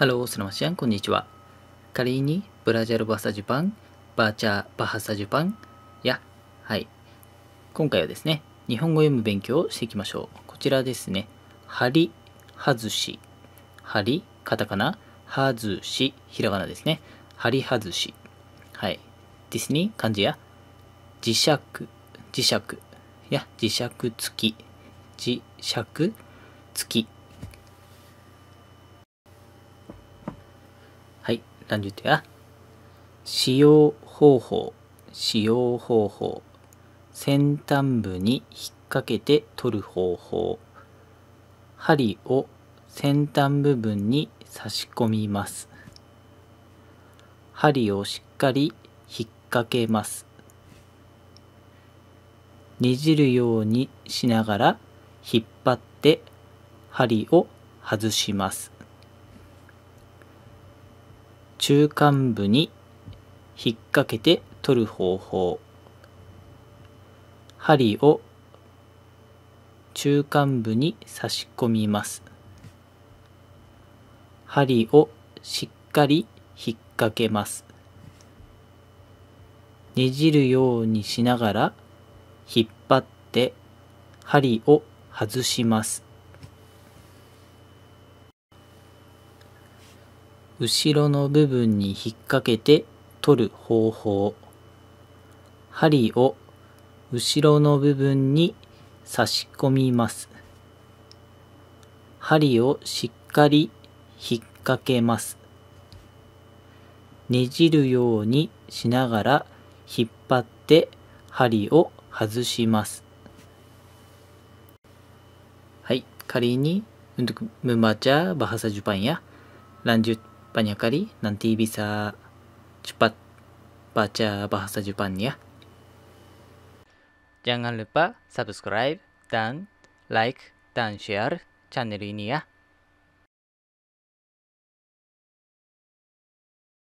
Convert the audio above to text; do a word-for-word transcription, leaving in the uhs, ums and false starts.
ハロー、すなましやん、こんにちは。仮に、ブラジャルバサジパン、バーチャーバハサジパンや、はい。今回はですね、日本語読む勉強をしていきましょう。こちらですね、はり、はずし、はり、カタカナ、はずし、ひらがなですね、はりはずし、はい。ですね、漢字や、磁石、磁石や、磁石付き、磁石付き。はい、乱述や使用方法、使用方法、先端部に引っ掛けて取る方法、針を先端部分に差し込みます。針をしっかり引っ掛けます。ねじるようにしながら引っ張って針を外します。中間部に引っ掛けて取る方法。針を中間部に差し込みます。針をしっかり引っ掛けます。ねじるようにしながら引っ張って針を外します。後ろの部分に引っ掛けて取る方法。針を後ろの部分に差し込みます。針をしっかり引っ掛けます。ねじるようにしながら引っ張って針を外します。はい、仮に、untuk membaca bahasa Jepang ya。lanjut banyak kali nanti bisa cepat baca bahasa Jepang ya. Jangan lupa subscribe dan like dan share channel ini ya.